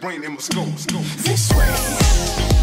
Brain in my skull. This way.